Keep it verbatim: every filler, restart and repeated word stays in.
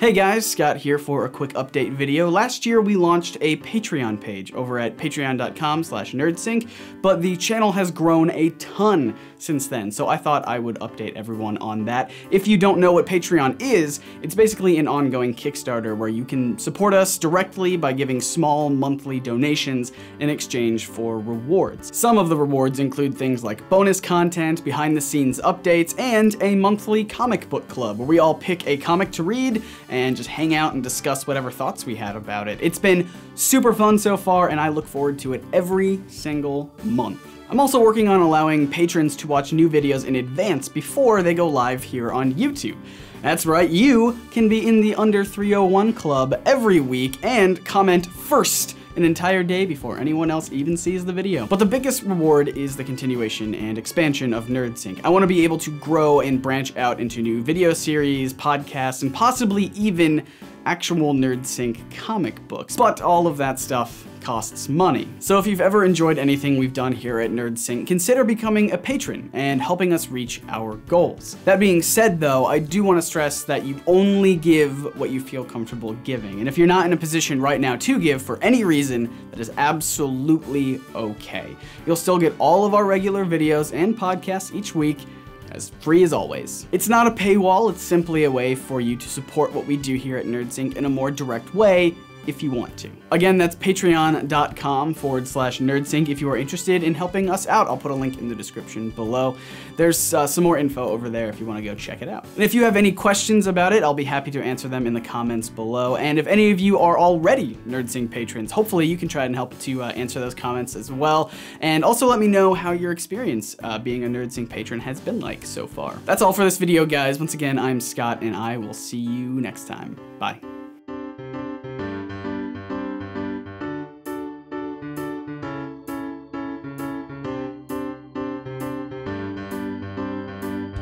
Hey guys, Scott here for a quick update video. Last year we launched a Patreon page over at patreon dot com slash nerdsync, but the channel has grown a ton since then, so I thought I would update everyone on that. If you don't know what Patreon is, it's basically an ongoing Kickstarter where you can support us directly by giving small monthly donations in exchange for rewards. Some of the rewards include things like bonus content, behind the scenes updates, and a monthly comic book club where we all pick a comic to read and just hang out and discuss whatever thoughts we had about it. It's been super fun so far, and I look forward to it every single month. I'm also working on allowing patrons to watch new videos in advance before they go live here on YouTube. That's right, you can be in the Under three oh one Club every week and comment first an entire day before anyone else even sees the video. But the biggest reward is the continuation and expansion of NerdSync. I want to be able to grow and branch out into new video series, podcasts, and possibly even actual NerdSync comic books. But all of that stuff costs money. So if you've ever enjoyed anything we've done here at NerdSync, consider becoming a patron and helping us reach our goals. That being said though, I do want to stress that you only give what you feel comfortable giving. And if you're not in a position right now to give for any reason, that is absolutely okay. You'll still get all of our regular videos and podcasts each week, as free as always. It's not a paywall, it's simply a way for you to support what we do here at NerdSync in a more direct way if you want to. Again, that's patreon dot com forward slash nerdsync if you are interested in helping us out. I'll put a link in the description below. There's uh, some more info over there if you want to go check it out. And if you have any questions about it, I'll be happy to answer them in the comments below. And if any of you are already NerdSync patrons, hopefully you can try and help to uh, answer those comments as well. And also let me know how your experience uh, being a NerdSync patron has been like so far. That's all for this video, guys. Once again, I'm Scott, and I will see you next time. Bye.